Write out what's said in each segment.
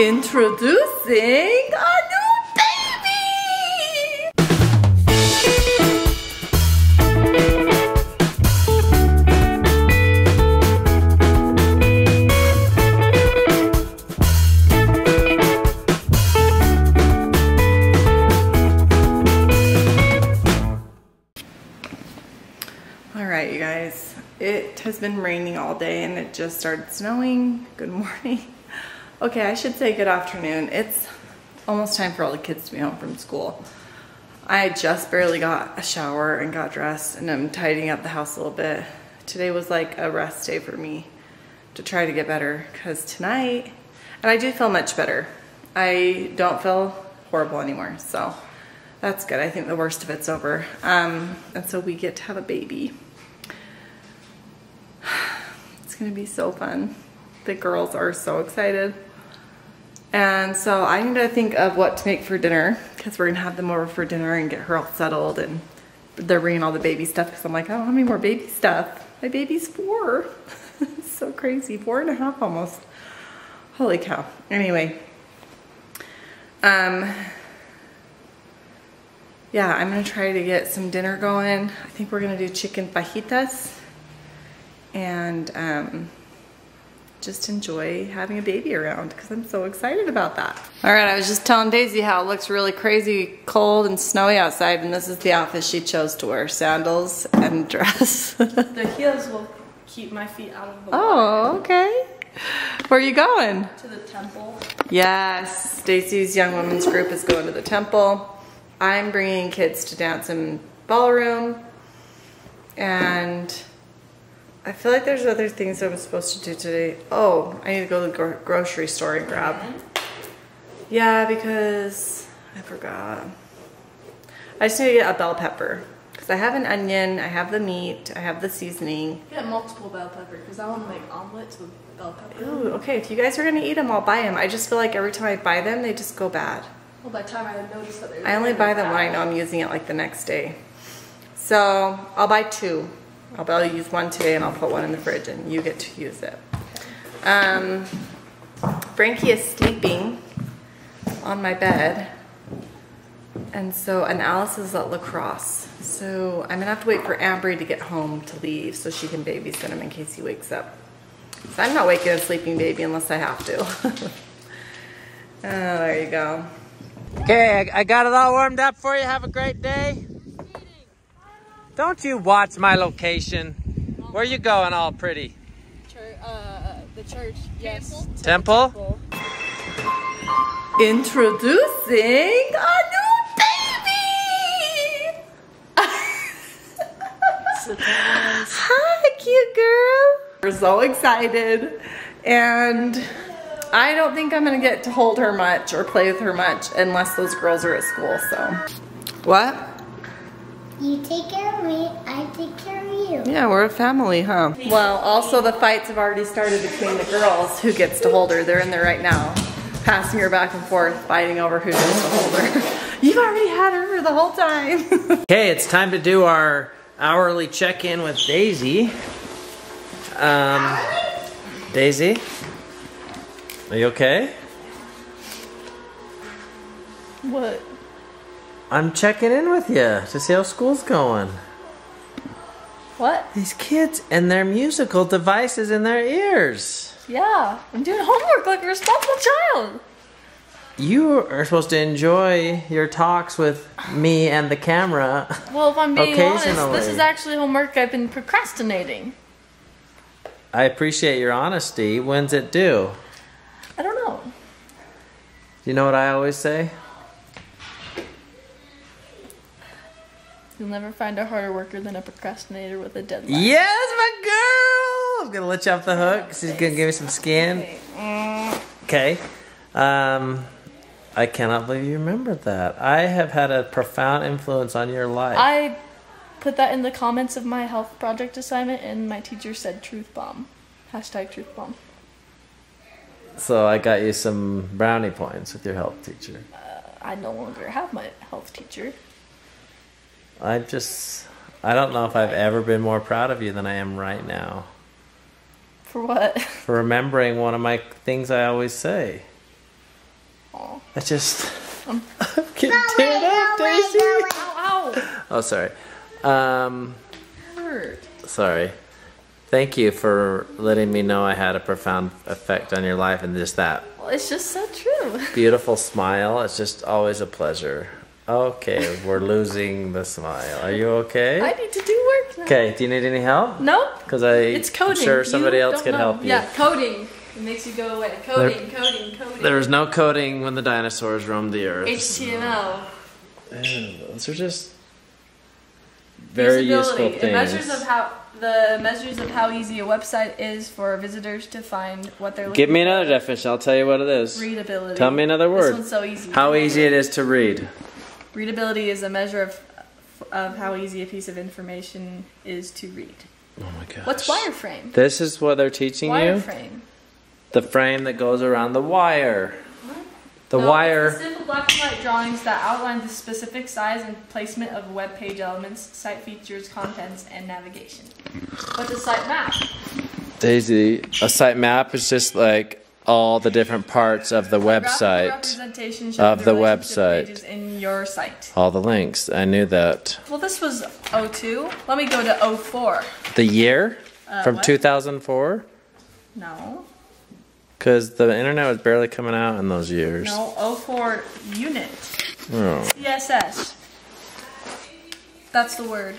Introducing a new baby! Alright you guys, it has been raining all day and it just started snowing. Good morning. Okay, I should say good afternoon. It's almost time for all the kids to be home from school. I just barely got a shower and got dressed and I'm tidying up the house a little bit. Today was like a rest day for me to try to get better because tonight, and I do feel much better. I don't feel horrible anymore, so that's good. I think the worst of it's over. And so we get to have a baby. It's gonna be so fun. The girls are so excited. And so I need to think of what to make for dinner because we're gonna have them over for dinner and get her all settled, and they're bringing all the baby stuff because I'm like, I don't have any more baby stuff. My baby's 4. It's so crazy, 4 and a half almost. Holy cow. Anyway, yeah, I'm gonna try to get some dinner going. I think we're gonna do chicken fajitas and just enjoy having a baby around because I'm so excited about that. All right, I was just telling Daisy how it looks really crazy cold and snowy outside, and this is the outfit she chose to wear, sandals and dress. The heels will keep my feet out of the water. Oh, okay. Where are you going? To the temple. Yes, Daisy's young women's group is going to the temple. I'm bringing kids to dance in ballroom, and I feel like there's other things I'm supposed to do today. Oh, I need to go to the grocery store and grab. Yeah, because I forgot. I just need to get a bell pepper. Because I have an onion, I have the meat, I have the seasoning. Get multiple bell pepper because I want to make omelets with bell pepper. Ooh, okay. If you guys are going to eat them, I'll buy them. I just feel like every time I buy them, they just go bad. Well, by the time I notice that they're I only buy them when I know I'm using it like the next day. So I'll buy 2. I'll probably use 1 today and I'll put 1 in the fridge and you get to use it. Frankie is sleeping on my bed, and so, and Alice is at lacrosse. So I'm gonna have to wait for Ambree to get home to leave so she can babysit him in case he wakes up. So I'm not waking a sleeping baby unless I have to. Oh, there you go. Okay, I got it all warmed up for you. Have a great day. Don't you watch my location? Where are you going all pretty? Church, the church, yes. Temple? Introducing a new baby! Surprise. Hi, cute girl. We're so excited. And I don't think I'm gonna get to hold her much or play with her much unless those girls are at school, so. What? You take care of me, I take care of you. Yeah, we're a family, huh? Well, also the fights have already started between the girls who gets to hold her. They're in there right now, passing her back and forth, fighting over who gets to hold her. You've already had her the whole time. Okay, it's time to do our hourly check-in with Daisy. Daisy, are you okay? What? I'm checking in with you to see how school's going. What? These kids and their musical devices in their ears. Yeah, I'm doing homework like a responsible child. You are supposed to enjoy your talks with me and the camera. Well, if I'm being honest, this is actually homework I've been procrastinating. I appreciate your honesty. When's it due? I don't know. You know what I always say? You'll never find a harder worker than a procrastinator with a deadline. Yes, my girl! I'm gonna let you off the hook. She's gonna give me some skin. Okay. I cannot believe you remembered that. I have had a profound influence on your life. I put that in the comments of my health project assignment and my teacher said truth bomb. Hashtag truth bomb. So I got you some brownie points with your health teacher. I no longer have my health teacher. I don't know if I've ever been more proud of you than I am right now. For what? For remembering one of my things I always say. Oh. I just get teared up, Daisy. Ow, ow. Oh, sorry. Hurt. Sorry. Thank you for letting me know I had a profound effect on your life and just that. Well, it's just so true. Beautiful smile. It's just always a pleasure. Okay, we're losing the smile. Are you okay? I need to do work now. Okay, do you need any help? No. Because I'm sure somebody else can help you. Yeah, coding. It makes you go away. Coding, coding, coding. There was no coding when the dinosaurs roamed the earth. HTML. Those are just very useful things. The measures of how easy a website is for visitors to find what they're looking for. Give me another definition. I'll tell you what it is. Readability. Tell me another word. This one's so easy. How easy it is to read. Readability is a measure of how easy a piece of information is to read. Oh my gosh. What's wireframe? This is what they're teaching you? Wireframe. The frame that goes around the wire. The wire. It's the simple black and white drawings that outline the specific size and placement of web page elements, site features, contents, and navigation. What's a site map? Daisy, a site map is just like all the different parts of the website. Of the website. Pages in your site. All the links. I knew that. Well, this was 02. Let me go to 04. The year? From 2004? No. Because the internet was barely coming out in those years. No, 04 unit. Oh. CSS. That's the word.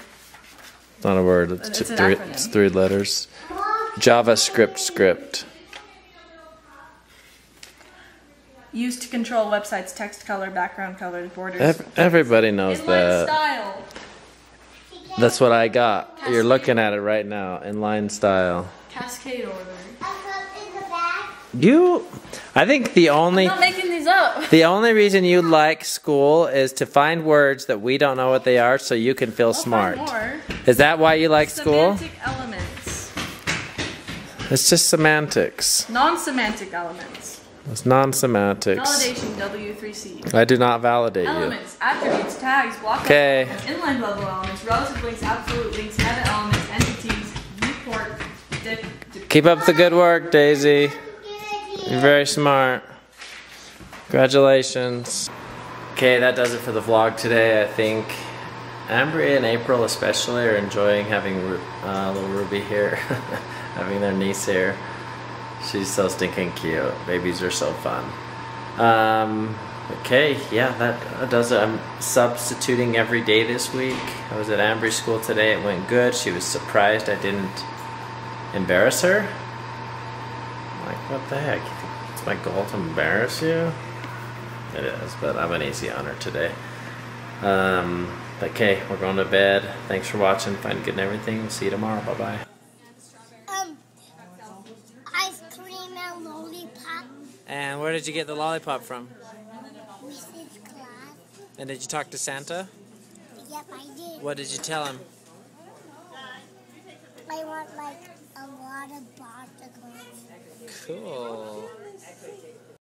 It's not a word. It's three letters. JavaScript script. Used to control websites, text color, background colors, borders. Everybody knows that. Inline style. That's what I got. Cascade. You're looking at it right now. Inline style. Cascade order. I think the only I'm not making these up. The only reason you like school is to find words that we don't know what they are, so you can feel smart. Is that why you like school? Semantic elements. It's just semantics. Non-semantic elements. It's non-semantics. Validation W3C. I do not validate elements, you. Elements, attributes, tags, block elements, inline level elements, relative links, absolute links, meta elements, entities, viewport. Keep up the good work, Daisy. You're very smart. Congratulations. Okay, that does it for the vlog today. I think Ambree and April especially are enjoying having little Ruby here, having their niece here. She's so stinking cute. Babies are so fun. Okay, yeah, that does it. I'm substituting every day this week. I was at Ambree's school today. It went good. She was surprised I didn't embarrass her. What the heck? It's my goal to embarrass you? It is, but I'm an easy on her today. Okay, we're going to bed. Thanks for watching. Find good and everything. We'll see you tomorrow. Bye-bye. Ice cream and lollipop. And where did you get the lollipop from? Mrs. Claus. And did you talk to Santa? Yep, I did. What did you tell him? I want, like, a lot of bottles. Cool.